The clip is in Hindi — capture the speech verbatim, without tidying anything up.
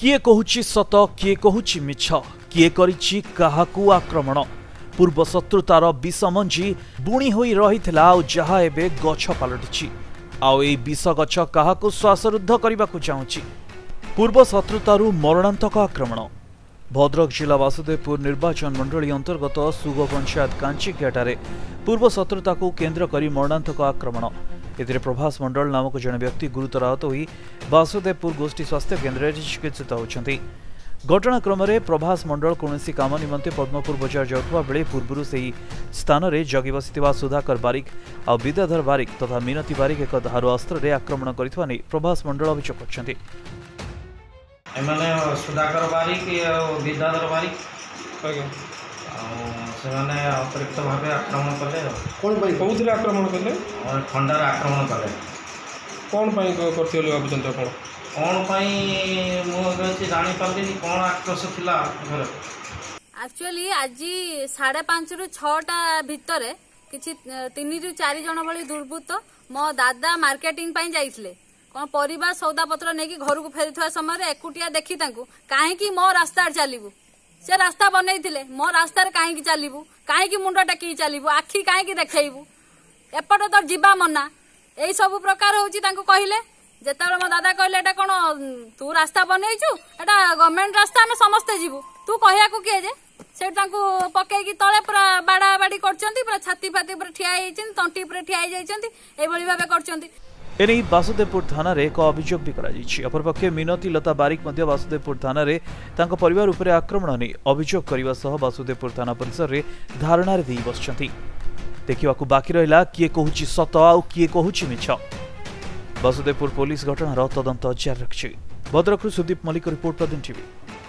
किए कहूँ सत किए कहूँ मिछ किए करिछि काहाकू आक्रमण पूर्व शत्रुतार विषमंजी बुणी होई रहिथिला आ जहा एबे गछ पालटिछि आउ ए विष गछ काहाकू श्वासरुद्ध करबाकू चाहुछि। पूर्व शत्रुतारू मरणांतक आक्रमण। भद्रक जिला वासुदेवपुर निर्वाचन मंडली अंतर्गत सुगो पंचायत कांचीघाटारे पूर्व शत्रुता को केन्द्र करी मरणांतक आक्रमण। एथिरे प्रभास मंडल नामक जने व्यक्ति गुरुतर आहत होई वासुदेवपुर गोष्ठी स्वास्थ्य केन्द्र चिकित्सित होती। घटनाक्रम प्रभास मंडल कौनसी काम निमंते पद्मपुर बजार जाउथबा बेले पूर्व से ही स्थान में जगी बसी सुधाकर बारिक आ विद्याधर बारिक तथा मिनती बारिक एक धारु अस्त्र रे आक्रमण करिथवा नै प्रभास मंडल अभियोग करछन्ति। सुधाकर बारिक विद्याधर बारिक अतिरिक्त भाव आक्रमण कले कौन आक्रमण कले ठंडार आक्रमण कले कौन करते भावुं कौन मुझे जापारे कौन आक्रोश था एक्चुअली आज साढ़े पांच रु छा भितर किसी तीन रु चार जन भाई दुर्बृत्त मो दादा मार्केटिंग जाइए कौन परिवार सौदा पत्र नहीं घर को फेरी था समय एकुटिया देखी कहीं मो रास्तार चलू से रास्ता बनई मो रास्तार कहीं चलू कहीं मुंड टेक चलू आखि कहीं देखू एपट तो जीवा मना यही सब प्रकार हो कहले जिते मो दादा कहले कौन तू रास्ता बनईचु एटा गवर्नमेंट रास्ता आम समस्ते जीवु तू कह किए जे से पकईकी तले पूरा बाड़ा बाड़ी करा छाती फाती ठिया तंटी ठिया भाव कर एने वासुदेवपुर थाना रे एक अभियोग भी कराई। अपरपक्षे मिनती लता बारिक मध्य वासुदेवपुर थाना रे तांको परिवार उपरे आक्रमण नहीं अभियोग करने सह वासुदेवपुर थाना परिसर रे धारणा रे देई बसछंती। देखिबाकू बाकी रहिला किए कहूँ सत आउ किए कहूँ मिछ। वासुदेवपुर पुलिस घटनार तदंत जारी रखिछि। भद्रकरू सुदीप मल्लिक रिपोर्ट, प्रदीन टीवी।